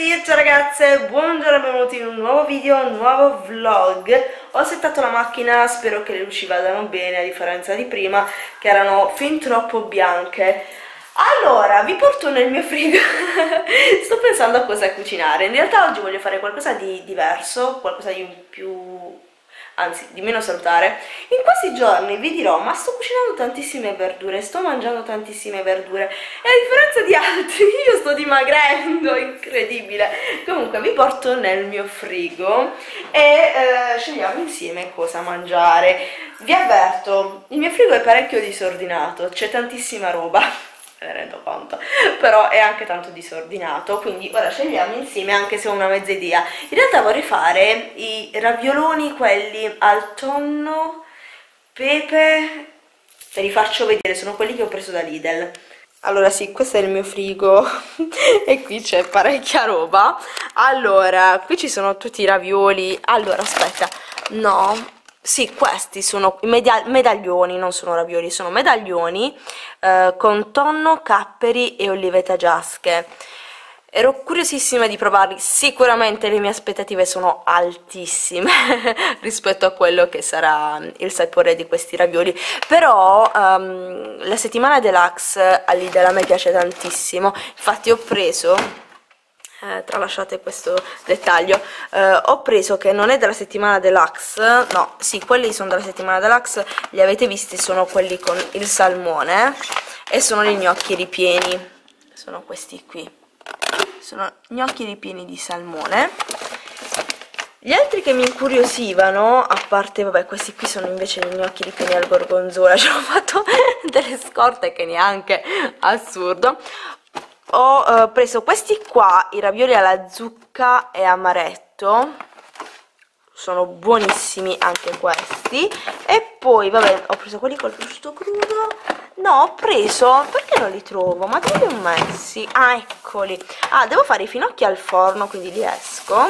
Sì, ciao ragazze, buongiorno e benvenuti in un nuovo video, un nuovo vlog. Ho settato la macchina, spero che le luci vadano bene a differenza di prima che erano fin troppo bianche. Allora, vi porto nel mio frigo, sto pensando a cosa cucinare. In realtà oggi voglio fare qualcosa di diverso, qualcosa di meno salutare. In questi giorni vi dirò, ma sto cucinando tantissime verdure, sto mangiando tantissime verdure e a differenza di altri io sto dimagrendo, incredibile. Comunque vi porto nel mio frigo e scegliamo insieme cosa mangiare. Vi avverto, il mio frigo è parecchio disordinato, c'è tantissima roba, me ne rendo conto, però è anche tanto disordinato, quindi ora scegliamo insieme anche se ho una mezza idea. In realtà vorrei fare i ravioloni, quelli al tonno, pepe, ve li faccio vedere, sono quelli che ho preso da Lidl. Allora sì, questo è il mio frigo e qui c'è parecchia roba. Allora, qui ci sono tutti i ravioli, allora aspetta, no... Sì, questi sono i medaglioni, non sono ravioli, sono medaglioni con tonno, capperi e olive tagliasche. Ero curiosissima di provarli, sicuramente le mie aspettative sono altissime rispetto a quello che sarà il sapore di questi ravioli, però la settimana deluxe a Lidl a me piace tantissimo, infatti ho preso... tralasciate questo dettaglio, ho preso che non è della settimana deluxe, no, sì, quelli sono della settimana deluxe, li avete visti, sono quelli con il salmone e sono gli gnocchi ripieni, sono questi qui, sono gnocchi ripieni di salmone. Gli altri che mi incuriosivano, a parte, vabbè, questi qui sono invece gli gnocchi ripieni al gorgonzola, ci ho fatto delle scorte che neanche assurdo. Ho preso questi qua, i ravioli alla zucca e amaretto, sono buonissimi anche questi. E poi, vabbè, ho preso quelli col gusto crudo, no, ho preso, perché non li trovo? Ma dove li ho messi? Ah, eccoli. Ah, devo fare i finocchi al forno, quindi li esco.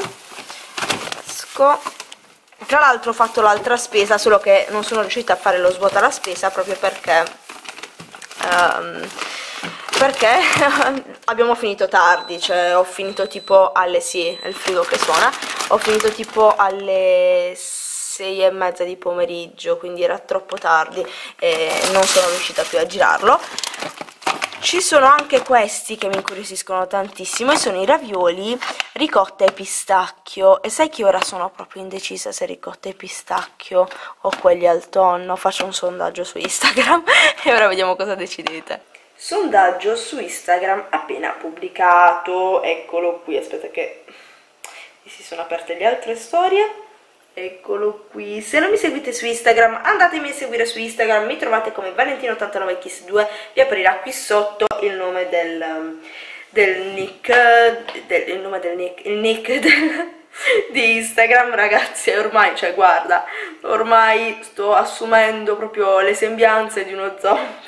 Tra l'altro ho fatto l'altra spesa, solo che non sono riuscita a fare lo svuota alla spesa, proprio perché... perché abbiamo finito tardi, cioè ho finito tipo alle, sì, è il frigo che suona, ho finito tipo alle 6:30 di pomeriggio, quindi era troppo tardi e non sono riuscita più a girarlo. Ci sono anche questi che mi incuriosiscono tantissimo e sono i ravioli ricotta e pistacchio, e sai che ora sono proprio indecisa se ricotta e pistacchio o quelli al tonno, faccio un sondaggio su Instagram e ora vediamo cosa decidete. Sondaggio su Instagram appena pubblicato, eccolo qui, aspetta che mi si sono aperte le altre storie, eccolo qui. Se non mi seguite su Instagram andatemi a seguire su Instagram, mi trovate come Valentina89kiss2, vi apparirà qui sotto il nome del nick di Instagram. Ragazzi, ormai, cioè guarda, ormai sto assumendo proprio le sembianze di uno zombie.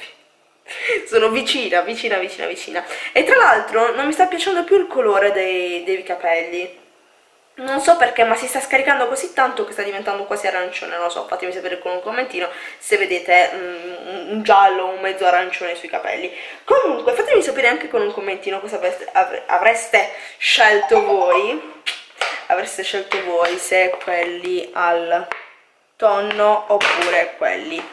Sono vicina, vicina, vicina, vicina. E tra l'altro non mi sta piacendo più il colore dei capelli. Non so perché, ma si sta scaricando così tanto che sta diventando quasi arancione. Non lo so, fatemi sapere con un commentino se vedete un giallo o un mezzo arancione sui capelli. Comunque fatemi sapere anche con un commentino cosa avreste scelto voi. Avreste scelto voi se quelli al tonno oppure quelli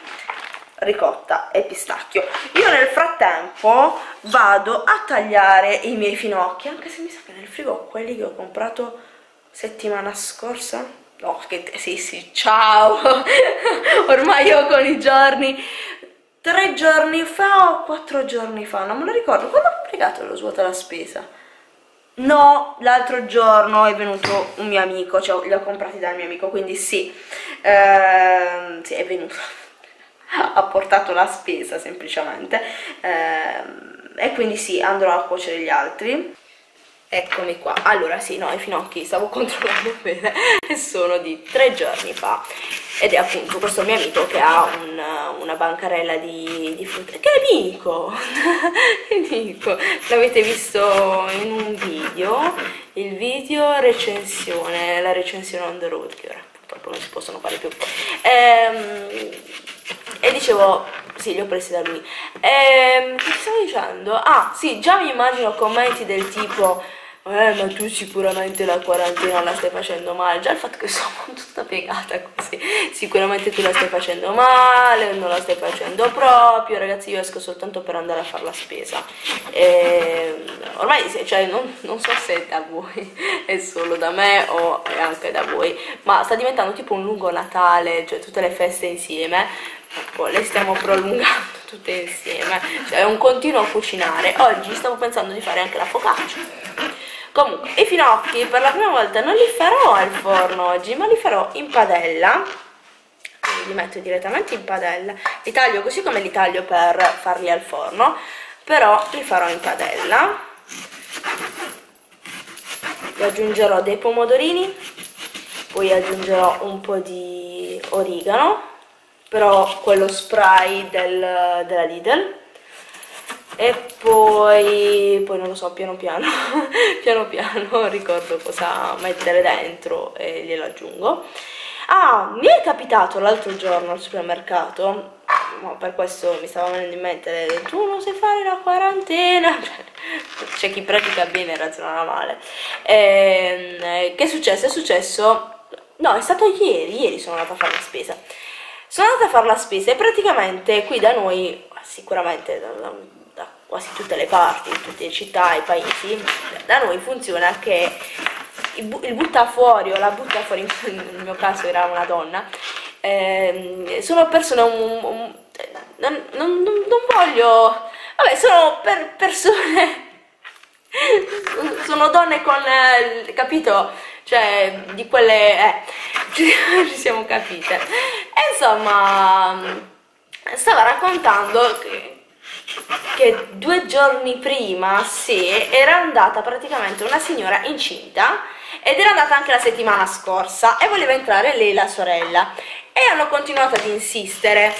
ricotta e pistacchio. Io nel frattempo vado a tagliare i miei finocchi, anche se mi sa che nel frigo ho quelli che ho comprato settimana scorsa. No, che sì, ciao! Ormai io con i giorni, 3 giorni fa o 4 giorni fa, non me lo ricordo, quando ho comprato lo svuota la spesa. No, l'altro giorno è venuto un mio amico, cioè li ho comprati dal mio amico, quindi sì, sì, è venuto. Ha portato la spesa semplicemente e quindi sì, andrò a cuocere gli altri. Eccomi qua. Allora sì, no, i finocchi stavo controllando bene e sono di 3 giorni fa ed è appunto questo mio amico che ha una bancarella di frutta. Che amico! Amico, l'avete visto in un video, il video recensione, la recensione on the road, che ora purtroppo non si possono fare più. E dicevo, sì, li ho presi da lui. Che stavo dicendo? Ah, sì, già mi immagino commenti del tipo ma tu sicuramente la quarantena la stai facendo male. Già il fatto che sono tutta piegata così, sicuramente tu la stai facendo male, non la stai facendo proprio. Ragazzi, io esco soltanto per andare a fare la spesa e ormai, cioè, non so se è da voi, è solo da me o è anche da voi, ma sta diventando tipo un lungo Natale, cioè tutte le feste insieme, le stiamo prolungando tutte insieme, cioè è un continuo cucinare. Oggi stavo pensando di fare anche la focaccia. Comunque, i finocchi per la prima volta non li farò al forno oggi, ma li farò in padella. Quindi li metto direttamente in padella, li taglio così come li taglio per farli al forno, però li farò in padella. Gli aggiungerò dei pomodorini, poi aggiungerò un po' di origano, però quello spray della Lidl. E poi non lo so, piano piano piano piano ricordo cosa mettere dentro e glielo aggiungo. Ah, mi è capitato l'altro giorno al supermercato, no, per questo mi stava venendo in mente, tu non sai fare la quarantena, c'è chi pratica bene e ragiona male. Che è successo? È successo, no, è stato ieri sono andata a fare la spesa. Sono andata a fare la spesa e praticamente qui da noi, sicuramente da quasi tutte le parti, in tutte le città e paesi, da noi funziona che il buttafuori o la buttafuori, nel mio caso era una donna, sono persone, non voglio, vabbè, sono persone, sono donne con, capito? Cioè, di quelle, ci siamo capite. E insomma, stava raccontando che 2 giorni prima, sì, era andata praticamente una signora incinta, ed era andata anche la settimana scorsa e voleva entrare lei e la sorella, e hanno continuato ad insistere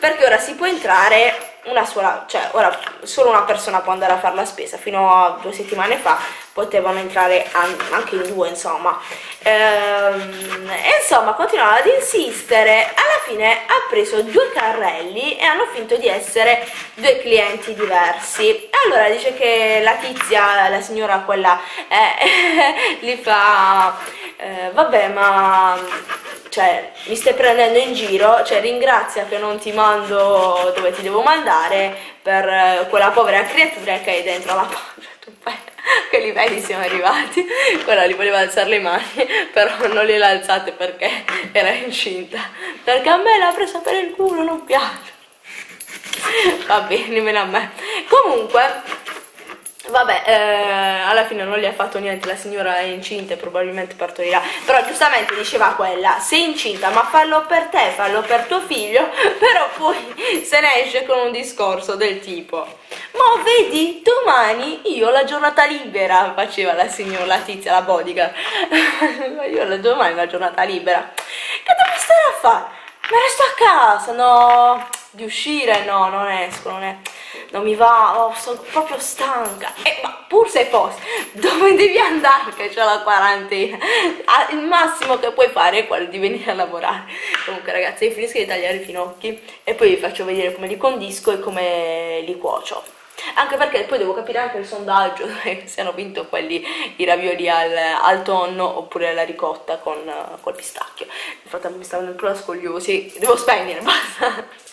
perché ora si può entrare una sola, cioè ora solo una persona può andare a fare la spesa. Fino a 2 settimane fa potevano entrare anche in 2, insomma, e insomma continuavano ad insistere. Alla fine ha preso 2 carrelli e hanno finto di essere 2 clienti diversi. E allora dice che la tizia, la signora quella, li fa, vabbè, ma cioè mi stai prendendo in giro, cioè ringrazia che non ti mando dove ti devo mandare per quella povera creatura che hai dentro la pancia. Che livelli siamo arrivati. Quella li voleva alzare le mani, però non le alzate perché era incinta, perché a me l'ha presa per il culo, non piace, va bene, nemmeno a me. Comunque vabbè, alla fine non gli ha fatto niente, la signora è incinta e probabilmente partorirà, però giustamente diceva quella, sei incinta, ma fallo per te, fallo per tuo figlio, però poi se ne esce con un discorso del tipo, ma vedi, domani io ho la giornata libera, faceva la signora, la tizia, la bodyguard, io domani ho la giornata libera, che devo stare a fare? Me resto a casa, no, di uscire, no, non esco, non mi va, oh, sono proprio stanca. Ma pur se fosse, dove devi andare che c'è la quarantena? Il massimo che puoi fare è quello di venire a lavorare. Comunque ragazzi, io finisco di tagliare i finocchi e poi vi faccio vedere come li condisco e come li cuocio, anche perché poi devo capire anche il sondaggio se hanno vinto quelli, i ravioli al tonno oppure alla ricotta col pistacchio. Infatti mi stavano ancora scogliosi, devo spegnere, basta.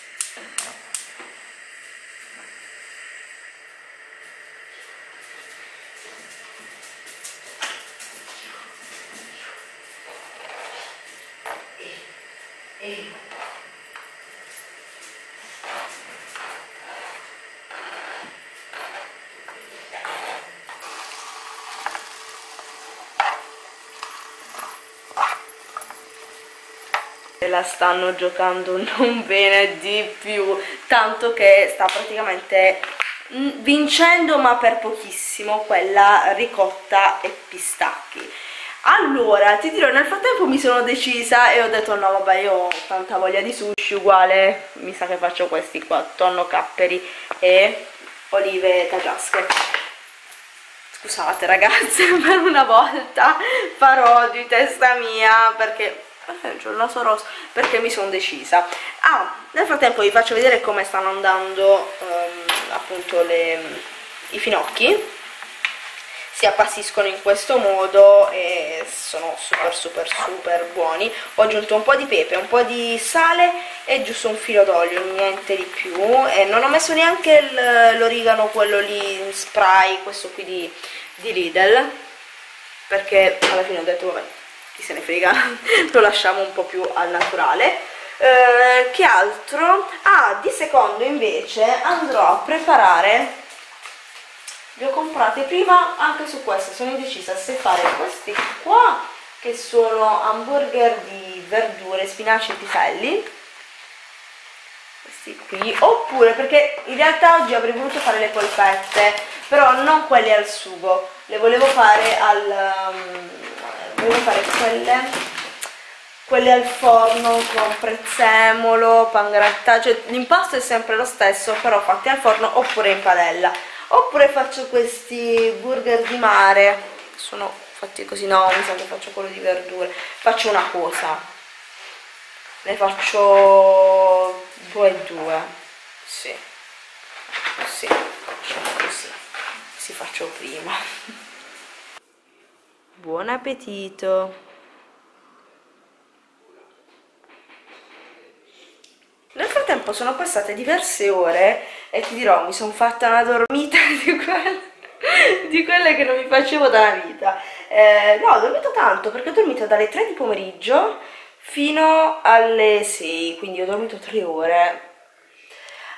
La stanno giocando non bene di più, tanto che sta praticamente vincendo, ma per pochissimo, quella ricotta e pistacchi. Allora ti dirò, nel frattempo mi sono decisa e ho detto no vabbè, io ho tanta voglia di sushi, uguale mi sa che faccio questi qua, tonno, capperi e olive tagliasche. Scusate ragazze, per una volta farò di testa mia perché c'ho il naso rosso, perché mi sono decisa. Nel frattempo vi faccio vedere come stanno andando appunto i finocchi. si appassiscono in questo modo e sono super buoni. Ho aggiunto un po' di pepe, un po' di sale e giusto un filo d'olio, niente di più, e non ho messo neanche l'origano, quello lì in spray, questo qui di Lidl, perché alla fine ho detto vabbè, chi se ne frega, lo lasciamo un po' più al naturale. Che altro? Ah, di secondo invece andrò a preparare, li ho comprati prima anche su queste, sono indecisa se fare questi qua che sono hamburger di verdure, spinaci e piselli, questi qui, oppure, perché in realtà oggi avrei voluto fare le polpette, però non quelle al sugo, le volevo fare quelle al forno con prezzemolo, pangrattato, cioè l'impasto è sempre lo stesso, però fatti al forno oppure in padella. Oppure faccio questi burger di mare, sono fatti così, no, mi sa che faccio quello di verdure. Faccio una cosa, ne faccio due e due, sì, facciamo così, si faccio prima. Buon appetito! Nel frattempo sono passate diverse ore e ti dirò, mi sono fatta una dormita di quelle che non mi facevo dalla vita. No, ho dormito tanto, perché ho dormito dalle 3 di pomeriggio fino alle 6, quindi ho dormito 3 ore.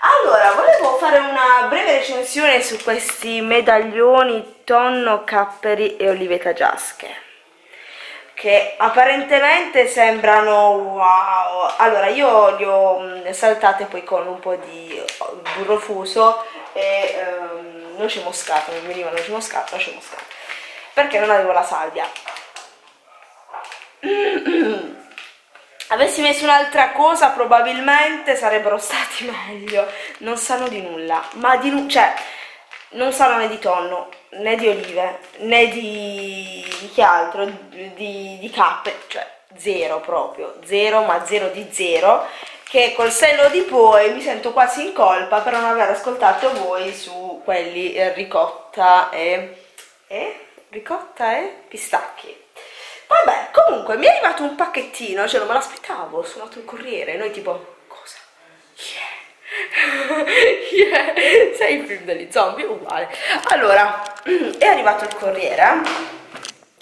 Allora, volevo fare una breve recensione su questi medaglioni tonno, capperi e olivetta giasche, che apparentemente sembrano wow. Allora, io li ho saltate poi con un po' di burro fuso e noce moscata, mi veniva noce moscata, perché non avevo la salvia. Avessi messo un'altra cosa probabilmente sarebbero stati meglio. Non sanno di nulla, ma di cioè non sanno né di tonno, né di olive, né di che altro, di cappe, cioè zero proprio, zero, ma zero di zero, che col senno di poi mi sento quasi in colpa per non aver ascoltato voi su quelli ricotta e pistacchi. Vabbè, comunque mi è arrivato un pacchettino, cioè non me l'aspettavo, ho suonato il corriere, noi tipo, cosa? Yeah, sei il film degli zombie uguale. Allora, è arrivato il corriere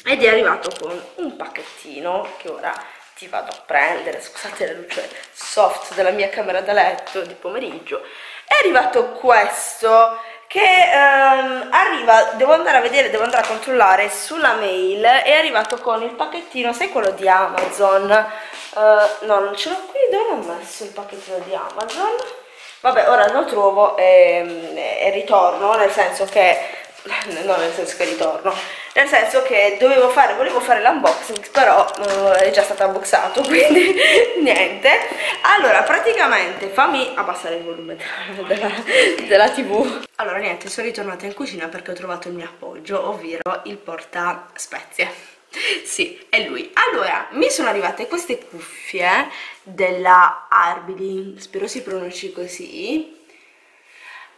ed è arrivato con un pacchettino che ora ti vado a prendere. Scusate la luce soft della mia camera da letto di pomeriggio. È arrivato questo che arriva, devo andare a vedere, devo andare a controllare sulla mail. È arrivato con il pacchettino, sai, quello di Amazon? No, non ce l'ho qui, dove ho messo il pacchettino di Amazon? Vabbè, ora lo trovo e ritorno, nel senso che volevo fare l'unboxing, però è già stato unboxato, quindi niente. Allora, praticamente, fammi abbassare il volume della TV. Allora, niente, sono ritornata in cucina perché ho trovato il mio appoggio, ovvero il porta spezie. Sì, è lui. Allora, mi sono arrivate queste cuffie della Arbily, spero si pronunci così.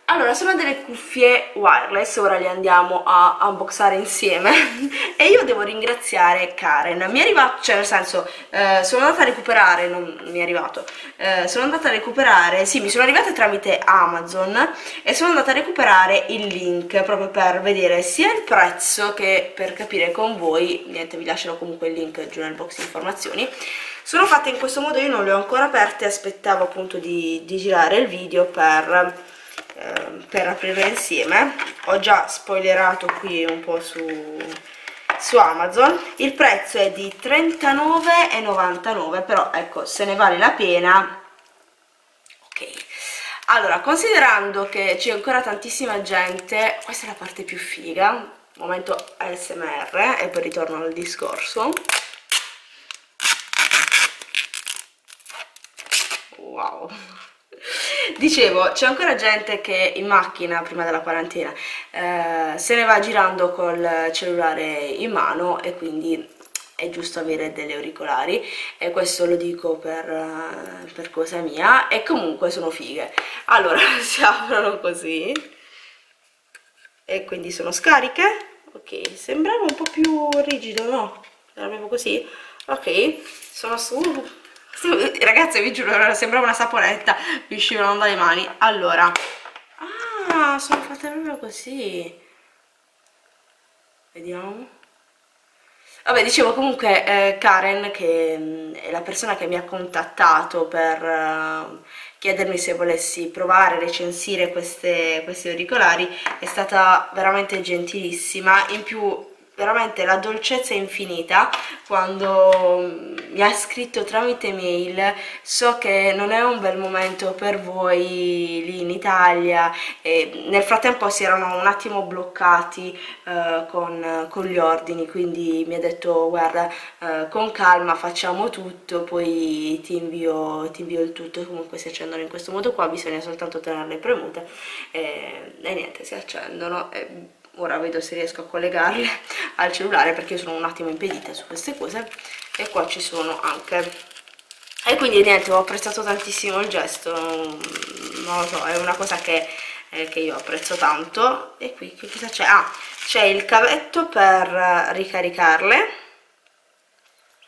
Allora, sono delle cuffie wireless, ora le andiamo a unboxare insieme. E io devo ringraziare Karen, mi è arrivato, cioè nel senso, sono andata a recuperare, non mi è arrivato, sono andata a recuperare, sì, mi sono arrivate tramite Amazon e sono andata a recuperare il link proprio per vedere sia il prezzo che per capire con voi. Niente, vi lascerò comunque il link giù nel box di informazioni. Sono fatte in questo modo, io non le ho ancora aperte, aspettavo appunto di girare il video per aprirle insieme. Ho già spoilerato qui un po' su Amazon. Il prezzo è di 39,99, però ecco, se ne vale la pena. Ok, allora, considerando che c'è ancora tantissima gente, questa è la parte più figa, momento ASMR e poi ritorno al discorso. Wow. Dicevo, c'è ancora gente che in macchina, prima della quarantena, se ne va girando col cellulare in mano, e quindi è giusto avere degli auricolari, e questo lo dico per cosa mia, e comunque sono fighe. Allora, si aprono così e quindi sono scariche, ok, sembrava un po' più rigido, no? Era proprio così, ok, sono su, ragazzi vi giuro, sembrava una saponetta, mi uscivano dalle mani. Allora, ah, sono fatte proprio così, vediamo. Vabbè, dicevo comunque, Karen, che è la persona che mi ha contattato per chiedermi se volessi provare, recensire questi auricolari, è stata veramente gentilissima, in più veramente la dolcezza è infinita. Quando mi ha scritto tramite mail, so che non è un bel momento per voi lì in Italia, e nel frattempo si erano un attimo bloccati con gli ordini, quindi mi ha detto guarda, con calma facciamo tutto, poi ti invio il tutto. Comunque si accendono in questo modo qua, bisogna soltanto tenerle premute e niente, si accendono. Ora vedo se riesco a collegarle al cellulare, perché io sono un attimo impedita su queste cose. E qua ci sono anche, e quindi niente, ho apprezzato tantissimo il gesto, non lo so, è una cosa che io apprezzo tanto. E qui che cosa c'è? Ah, c'è il cavetto per ricaricarle,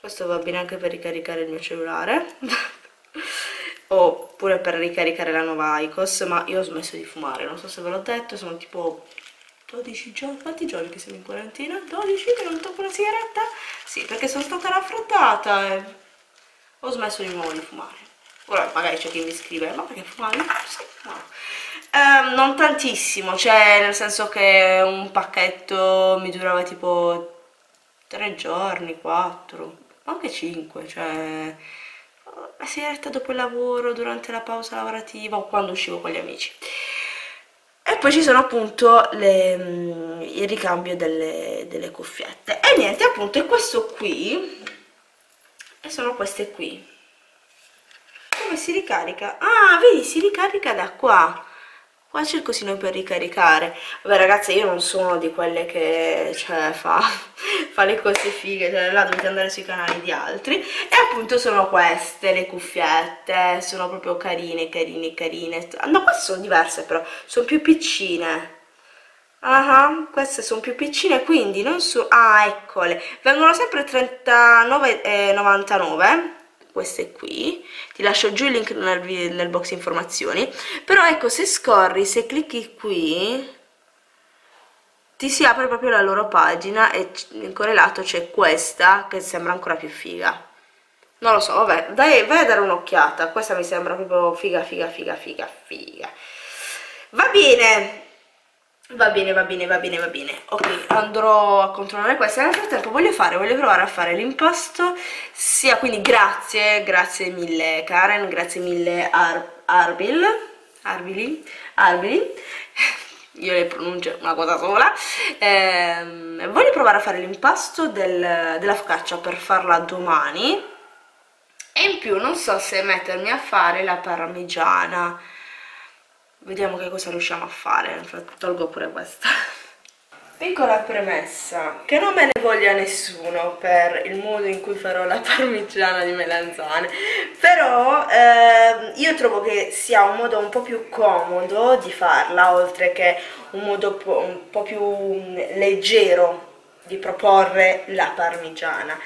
questo va bene anche per ricaricare il mio cellulare oppure per ricaricare la nuova IQOS, ma io ho smesso di fumare, non so se ve l'ho detto, sono tipo 12 giorni, quanti giorni che siamo in quarantena? 12 che non tocco una sigaretta? Sì, perché sono stata raffreddata e ho smesso di nuovo di fumare. Ora magari c'è chi mi scrive, ma perché fumare? No. Non tantissimo, cioè nel senso che un pacchetto mi durava tipo 3 giorni, 4, anche 5, cioè la sigaretta dopo il lavoro, durante la pausa lavorativa o quando uscivo con gli amici. E poi ci sono appunto il ricambio delle cuffiette. E niente, appunto è questo qui. E sono queste qui. Come si ricarica? Ah, vedi, si ricarica da qua. Qua c'è il cosino per ricaricare. Vabbè ragazze, io non sono di quelle che cioè, fa le cose fighe, cioè, là dovete andare sui canali di altri. E appunto sono queste le cuffiette, sono proprio carine. No, queste sono diverse però, sono più piccine. Queste sono più piccine, quindi non so. Ah, eccole, vengono sempre 39,99 queste qui. Ti lascio giù il link nel box informazioni, però ecco, se scorri, se clicchi qui ti si apre proprio la loro pagina e in correlato c'è questa che sembra ancora più figa, non lo so, vabbè, dai, vai a dare un'occhiata, questa mi sembra proprio figa. Va bene. Ok, andrò a controllare questa. Nel frattempo voglio provare a fare l'impasto. Sia, quindi grazie mille Karen, grazie mille Arbily. Io le pronuncio una cosa sola. Voglio provare a fare l'impasto della focaccia per farla domani. E in più non so se mettermi a fare la parmigiana. Vediamo che cosa riusciamo a fare. Tolgo pure questa. Piccola premessa, che non me ne voglia nessuno per il modo in cui farò la parmigiana di melanzane, però io trovo che sia un modo un po' più comodo di farla, oltre che un modo un po' più leggero di proporre la parmigiana.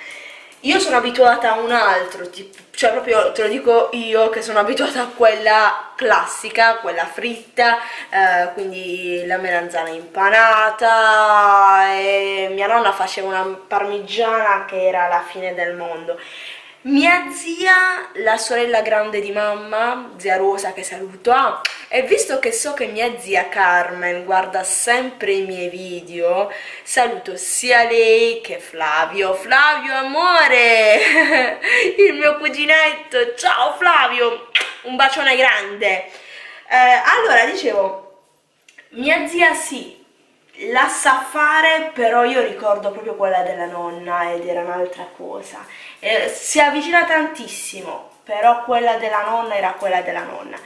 Io sono abituata a un altro tipo, cioè proprio te lo dico io che sono abituata a quella classica, quella fritta, quindi la melanzana impanata, e mia nonna faceva una parmigiana che era la fine del mondo. Mia zia, la sorella grande di mamma, zia Rosa che saluto, e visto che so che mia zia Carmen guarda sempre i miei video, saluto sia lei che Flavio. Flavio amore, il mio cuginetto, ciao Flavio, un bacione grande. Allora, dicevo, mia zia sì, la sa fare, però io ricordo proprio quella della nonna ed era un'altra cosa. Si avvicina tantissimo, però quella della nonna era quella della nonna.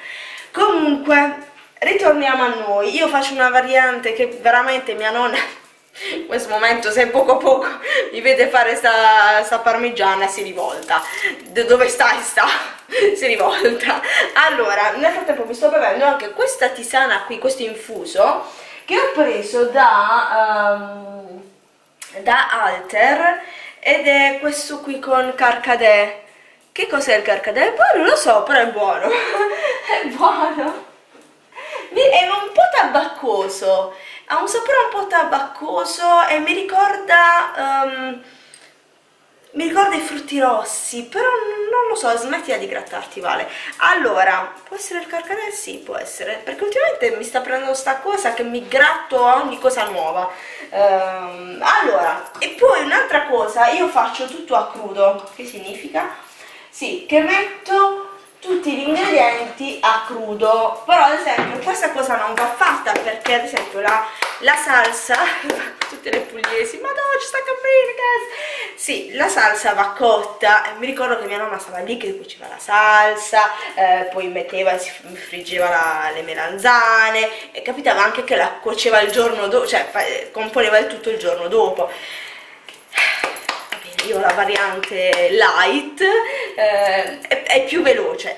Comunque, ritorniamo a noi. Io faccio una variante che veramente mia nonna, in questo momento, se poco a poco mi vede fare sta parmigiana, si rivolta. Dove sta? Si rivolta. Allora, nel frattempo mi sto bevendo anche questa tisana qui, questo infuso, che ho preso da da Alter ed è questo qui con carcadè. Che cos'è il carcadè? Poi non lo so, però è buono. È buono, è un po' tabaccoso, ha un sapore un po' tabaccoso e mi ricorda i frutti rossi, però non lo so, smettila di grattarti, Vale. Allora, può essere il carcadè? Sì, può essere, perché ultimamente mi sta prendendo sta cosa che mi gratto a ogni cosa nuova. Allora, e poi un'altra cosa, io faccio tutto a crudo, che significa? Sì, che metto tutti gli ingredienti a crudo, però ad esempio questa cosa non va fatta perché ad esempio la salsa, tutte le pugliesi, ma no, ci sta capendo, sì, la salsa va cotta, mi ricordo che mia nonna stava lì che cuoceva la salsa, poi metteva, si friggeva le melanzane, e capitava anche che la cuoceva il giorno dopo, cioè componeva il tutto il giorno dopo. Io ho la variante light, è più veloce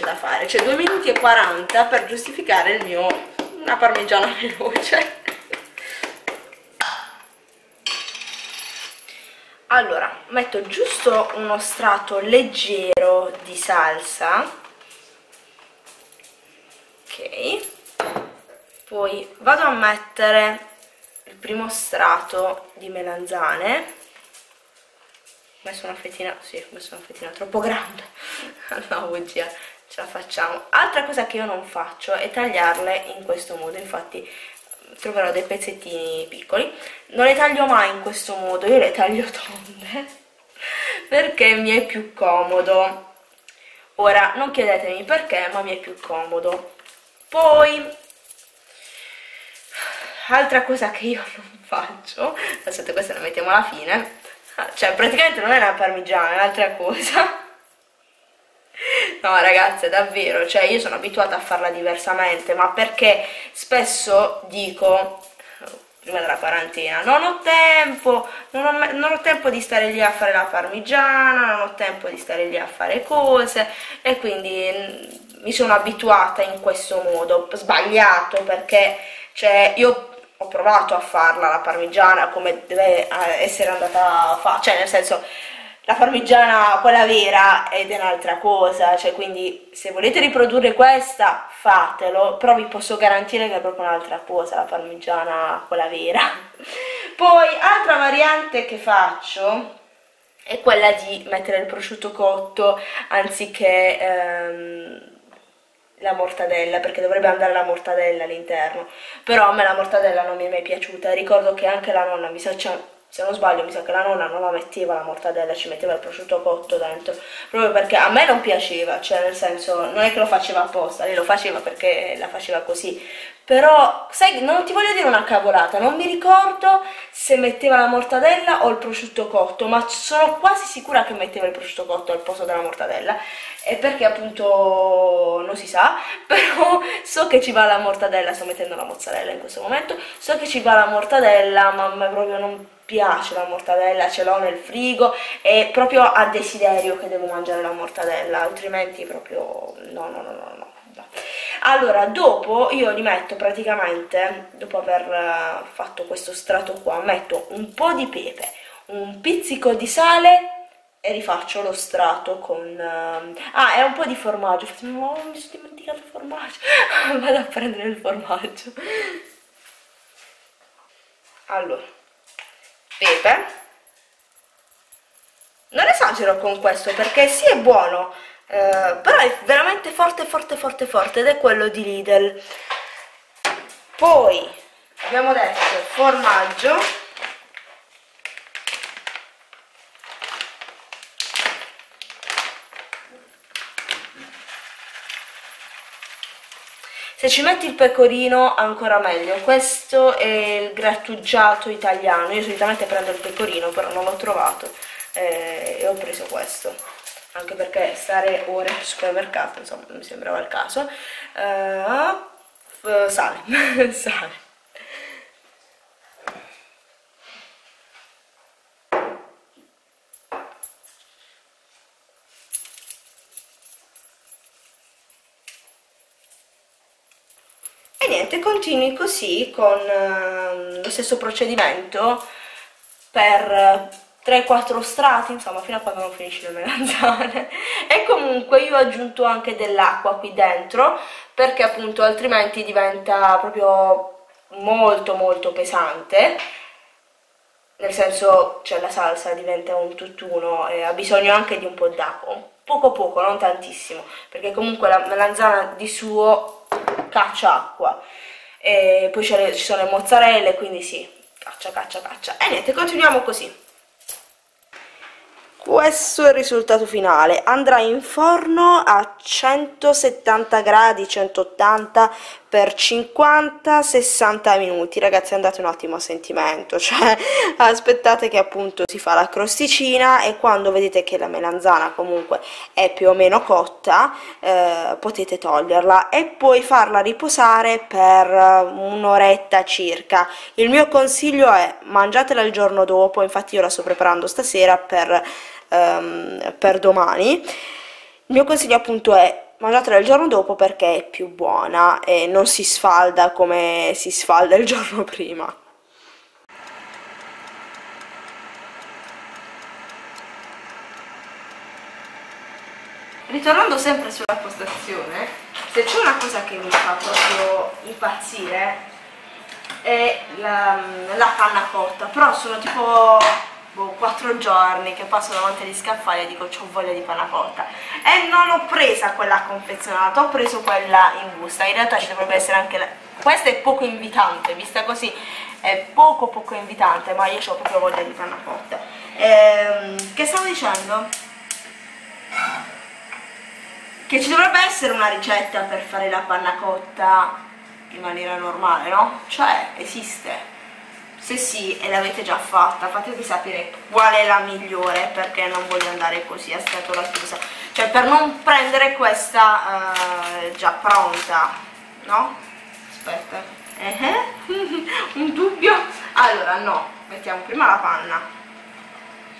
da fare, cioè 2 minuti e 40 per giustificare il mio una parmigiana veloce. Allora, metto giusto uno strato leggero di salsa, ok, poi vado a mettere il primo strato di melanzane. Ho messo una fettina, sì, ho messo una fettina troppo grande. No, bugia, ce la facciamo. Altra cosa che io non faccio è tagliarle in questo modo, infatti troverò dei pezzettini piccoli. Non le taglio mai in questo modo, io le taglio tonde perché mi è più comodo. Ora, non chiedetemi perché, ma mi è più comodo. Poi altra cosa che io non faccio, aspetta, questa la mettiamo alla fine. Cioè, praticamente non è una parmigiana, è un'altra cosa. No, ragazze, davvero, cioè io sono abituata a farla diversamente, ma perché spesso dico, prima della quarantena, non ho tempo di stare lì a fare la parmigiana, non ho tempo di stare lì a fare cose, e quindi mi sono abituata in questo modo, sbagliato, perché cioè io ho provato a farla la parmigiana come deve essere andata a fare, cioè nel senso la parmigiana quella vera ed è un'altra cosa, cioè quindi se volete riprodurre questa fatelo, però vi posso garantire che è proprio un'altra cosa la parmigiana quella vera. Poi altra variante che faccio è quella di mettere il prosciutto cotto anziché la mortadella, perché dovrebbe andare la mortadella all'interno, però a me la mortadella non mi è mai piaciuta. Ricordo che anche la nonna, mi sa, cioè, se non sbaglio mi sa che la nonna non la metteva la mortadella, ci metteva il prosciutto cotto dentro, proprio perché a me non piaceva, cioè nel senso non è che lo faceva apposta, lei lo faceva perché la faceva così, però sai, non ti voglio dire una cavolata, non mi ricordo se metteva la mortadella o il prosciutto cotto, ma sono quasi sicura che metteva il prosciutto cotto al posto della mortadella, e perché appunto non si sa, però so che ci va la mortadella, sto mettendo la mozzarella in questo momento, so che ci va la mortadella, ma a me proprio non piace la mortadella, ce l'ho nel frigo, è proprio a desiderio che devo mangiare la mortadella, altrimenti proprio no. Allora, dopo io li metto praticamente, dopo aver fatto questo strato qua, metto un po' di pepe, un pizzico di sale e rifaccio lo strato con... ah, è un po' di formaggio, oh, mi sono dimenticato il formaggio, vado a prendere il formaggio. Allora, pepe, non esagero con questo perché sì è buono, però è veramente forte ed è quello di Lidl. Poi abbiamo detto formaggio, se ci metti il pecorino ancora meglio, questo è il grattugiato italiano, io solitamente prendo il pecorino però non l'ho trovato e ho preso questo, anche perché stare ore al supermercato, insomma, mi sembrava il caso. Sale, sale. E niente, continui così con lo stesso procedimento per 3-4 strati, insomma, fino a quando non finisce le melanzane. E comunque io ho aggiunto anche dell'acqua qui dentro, perché appunto altrimenti diventa proprio molto pesante, nel senso, cioè, la salsa diventa un tutt'uno e ha bisogno anche di un po' d'acqua, poco, non tantissimo, perché comunque la melanzana di suo caccia acqua, e poi ci sono le mozzarelle, quindi sì, caccia, e niente, continuiamo così. Questo è il risultato finale, andrà in forno a 170 gradi, 180 per 50-60 minuti. Ragazzi, andate un attimo a sentimento, cioè aspettate che appunto si fa la crosticina, e quando vedete che la melanzana comunque è più o meno cotta, potete toglierla e poi farla riposare per un'oretta circa. Il mio consiglio è mangiatela il giorno dopo, infatti io la sto preparando stasera per domani. Il mio consiglio appunto è mangiatela il giorno dopo perché è più buona e non si sfalda come si sfalda il giorno prima. Ritornando sempre sulla postazione, se c'è una cosa che mi fa proprio impazzire è la panna cotta, però sono tipo 4 giorni che passo davanti agli scaffali e dico c'ho voglia di panna cotta, e non ho presa quella confezionata, ho preso quella in busta. In realtà ci dovrebbe essere anche questa, è poco invitante, vista così è poco invitante, ma io ho proprio voglia di panna cotta. Che stavo dicendo? Che ci dovrebbe essere una ricetta per fare la panna cotta in maniera normale, no? Cioè esiste. Se sì e l'avete già fatta, fatemi sapere qual è la migliore, perché non voglio andare così a scatola chiusa, cioè per non prendere questa già pronta, no? Aspetta, un dubbio. Allora no, mettiamo prima la panna,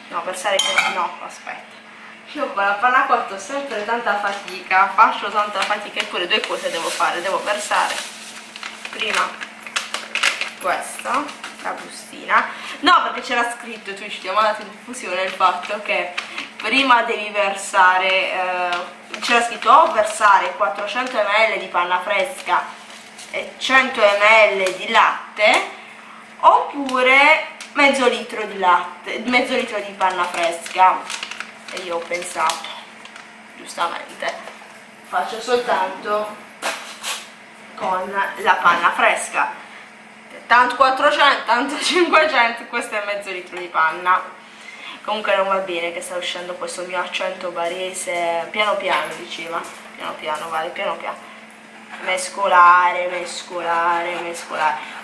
no, per stare così, no, aspetta, io con la panna cotta ho sempre tanta fatica, faccio tanta fatica, eppure due cose devo fare, devo versare prima questa, la bustina, no, perché c'era scritto, ci siamo andati in confusione il fatto che prima devi versare, c'era scritto o versare 400 ml di panna fresca e 100 ml di latte, oppure mezzo litro di latte, mezzo litro di panna fresca, e io ho pensato giustamente faccio soltanto con la panna fresca, tanto 400, tanto 500, questo è mezzo litro di panna. Comunque non va bene che sta uscendo questo mio accento barese, piano piano diceva, piano piano. Mescolare.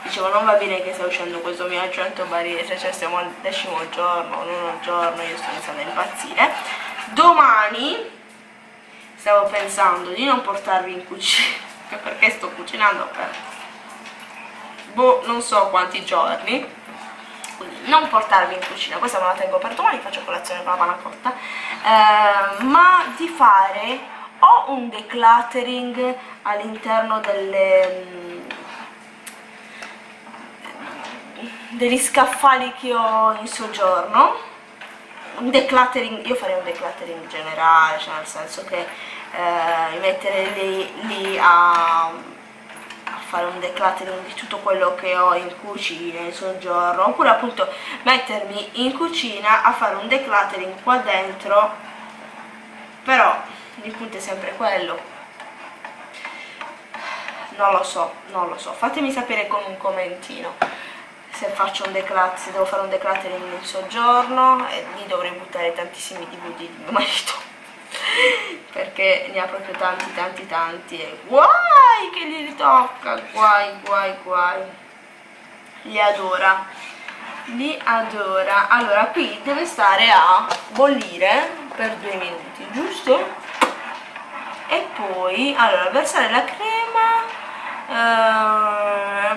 Dicevo, non va bene che sta uscendo questo mio accento barese, cioè siamo al 10º giorno, io sto iniziando a impazzire. Domani stavo pensando di non portarvi in cucina, perché sto cucinando per boh, non so quanti giorni, quindi non portarvi in cucina, questa me la tengo per domani, faccio colazione con la panna cotta, ma di fare o un decluttering all'interno degli scaffali che ho in soggiorno, un decluttering, io farei un decluttering generale, cioè nel senso che mettere lì a fare un decluttering di tutto quello che ho in cucina, in soggiorno, oppure appunto mettermi in cucina a fare un decluttering qua dentro, però il punto è sempre quello, non lo so, fatemi sapere con un commentino se faccio un decluttering, se devo fare un decluttering in soggiorno, e lì dovrei buttare tantissimi DVD di mio marito perché ne ha proprio tanti, e guai che li ritocca, guai, li adora. Allora qui deve stare a bollire per 2 minuti, giusto? E poi allora versare la crema,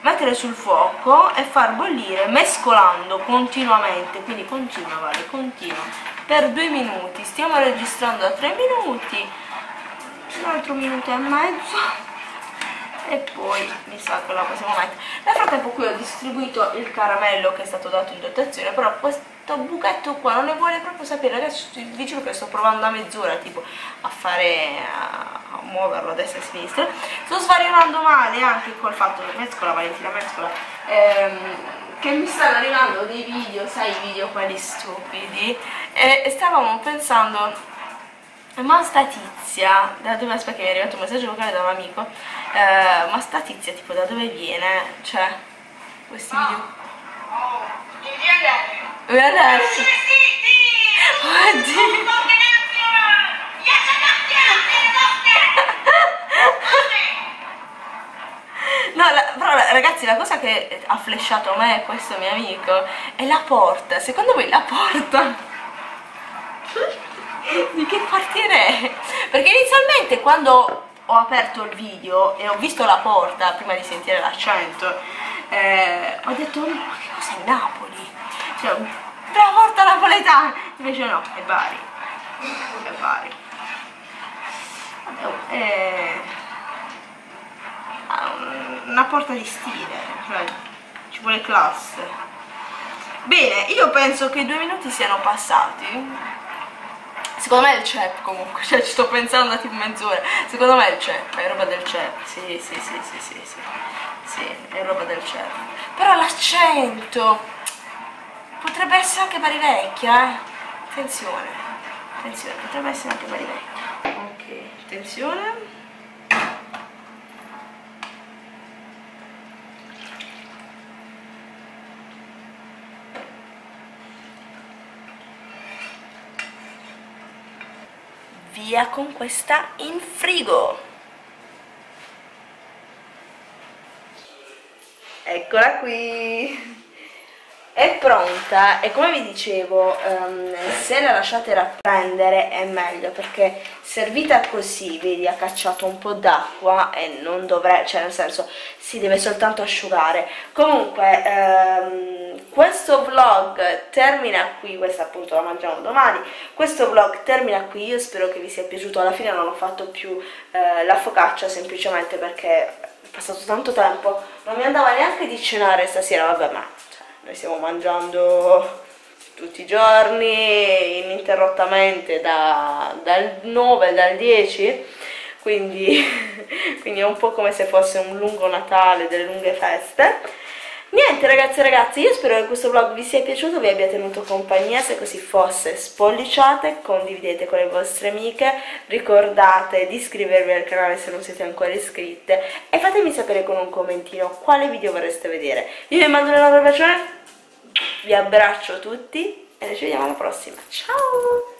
mettere sul fuoco e far bollire mescolando continuamente, quindi continua, vale, continua per 2 minuti. Stiamo registrando a 3 minuti, un altro 1,5 minuti, e poi mi sa che la possiamo mettere. Nel frattempo qui ho distribuito il caramello che è stato dato in dotazione, però questo buchetto qua non ne vuole proprio sapere, ragazzi. Vi giuro che sto provando a mezz'ora tipo a fare a muoverlo a destra e a sinistra, sto svarionando male anche col fatto che mescola, Valentina mescola, che mi stanno arrivando dei video, sai, video quelli stupidi, e stavamo pensando, ma sta tizia da dove, aspetta che mi è arrivato un messaggio vocale da un amico, ma sta tizia tipo da dove viene, cioè questi video devi andare, devi andare, oddio. No, però ragazzi, la cosa che ha flashato me e questo mio amico è la porta. Secondo voi la porta di che quartiere è? Perché inizialmente quando ho aperto il video e ho visto la porta, prima di sentire l'accento, ho detto, no, ma che cos'è Napoli? Cioè, la porta napoletana! Invece no, è Bari. È Bari. Vabbè, una porta di stile, cioè, ci vuole classe. Bene, io penso che 2 minuti siano passati. Secondo me è il CEP comunque, cioè ci sto pensando da tipo mezz'ora. Secondo me è il CEP, è roba del CEP. Sì, è roba del CEP. Però l'accento potrebbe essere anche Bari vecchia, eh. Attenzione, attenzione, potrebbe essere anche Bari vecchia. Ok, attenzione. Via con questa in frigo. Eccola qui, è pronta, e come vi dicevo, se la lasciate rapprendere è meglio, perché servita così, vedi, ha cacciato un po' d'acqua e non dovrebbe, cioè nel senso si deve soltanto asciugare. Comunque questo vlog termina qui, questa appunto la mangiamo domani, questo vlog termina qui, io spero che vi sia piaciuto. Alla fine non ho fatto più la focaccia, semplicemente perché è passato tanto tempo, non mi andava neanche di cenare stasera, vabbè, ma noi stiamo mangiando tutti i giorni ininterrottamente dal 9 e dal 10, quindi è un po' come se fosse un lungo Natale, delle lunghe feste. Niente ragazzi e ragazze, io spero che questo vlog vi sia piaciuto, vi abbia tenuto compagnia. Se così fosse, spolliciate, condividete con le vostre amiche, ricordate di iscrivervi al canale se non siete ancora iscritte, e fatemi sapere con un commentino quale video vorreste vedere. Io vi mando un enorme bacione, vi abbraccio tutti e noi ci vediamo alla prossima, ciao!